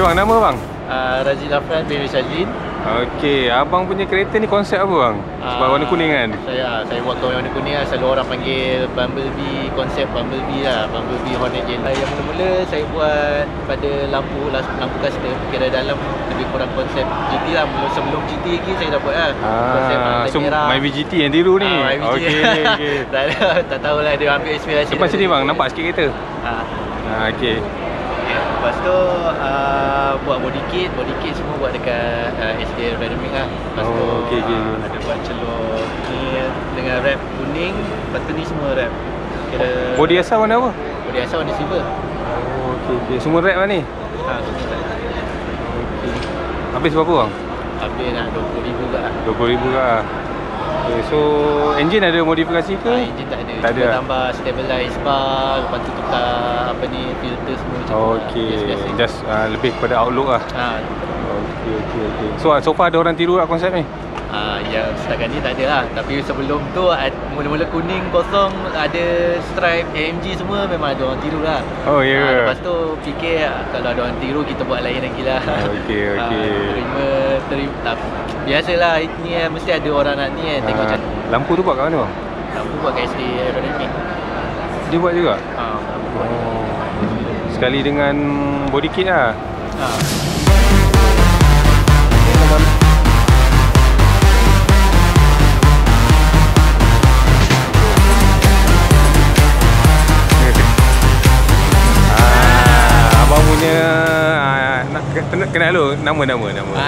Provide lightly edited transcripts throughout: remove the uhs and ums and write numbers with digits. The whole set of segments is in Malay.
Okey bang, nama bang? Rajid Lafan Bibi. Okey, abang punya kereta ni konsep apa bang? Sebab warna kuning kan? Saya buat tolong warna kuning lah. Selalu orang panggil Bumblebee, konsep Bumblebee lah. Bumblebee Honda Jet. Yang mula-mula saya buat pada lampu custom. Kira dalam lebih kurang konsep GT lah. Sebelum GT lagi saya dah buat lah. So MyV GT yang tiru ni? Okey, okey. Tak tahulah, dia ambil inspirasi. Lepas sini bang, nampak sikit kereta? Okey. Lepas tu buat body kit semua buat dekat SK Red Eming lah. Lepas tu ada buat celok ni dengan wrap kuning, lepas tu ni semua wrap. Kira body asal warna apa? Body asal warna silver. Semua wrap lah ni? Semua wrap. Habis berapa bang? Habis nak RM20,000 kat lah. RM20,000 kat lah. So enjin ada modifikasi ke? Enjin tak ada. Tak ada. Tambah stabilize bar, lepas tu tukar apa ni filter semua macam tu. Okey. Just lebih kepada outlook lah. Okey. So far ada orang tiru lah konsep ni? Ya, setakat ni tak ada lah. Tapi sebelum tu mula-mula kuning kosong, ada stripe AMG semua, memang ada orang tiru lah. Lepas tu fikir kalau ada orang tiru kita buat lain lagi lah. Okey. Terima. Biasalah, ni mesti ada orang nak ni tengok macam. Lampu tu buat kat mana bang? Lampu buat kat SDI aerodynamic. Dia buat juga? Sekali dengan body kit lah. Abang punya kenal lu nama?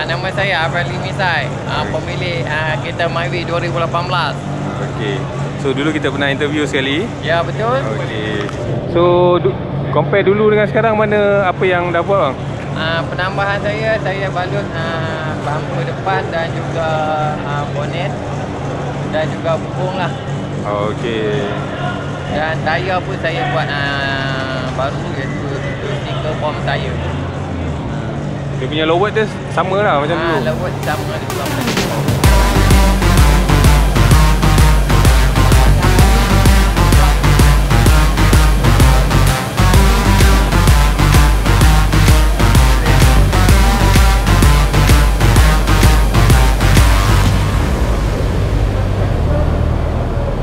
Nama saya Feli Misai, pemilik kereta MyV 2018. Okey. So dulu kita pernah interview sekali. Ya, betul. Okey. So compare dulu dengan sekarang, mana apa yang dah buat bang? Penambahan saya balut bumper depan dan juga bonnet dan juga bumbung lah. Okey. Dan tayar pun saya buat baru, iaitu stiker form tayar. Dia punya lower dia sama lah macam dulu. Lower sama juga.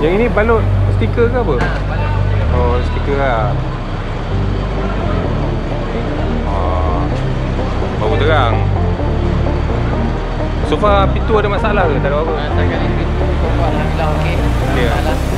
Yang ini balut stiker ke apa? Stiker lah. Baru terang. So far pintu ada masalah ke? Tak ada apa-apa. Setakat ni pintu, alhamdulillah okey.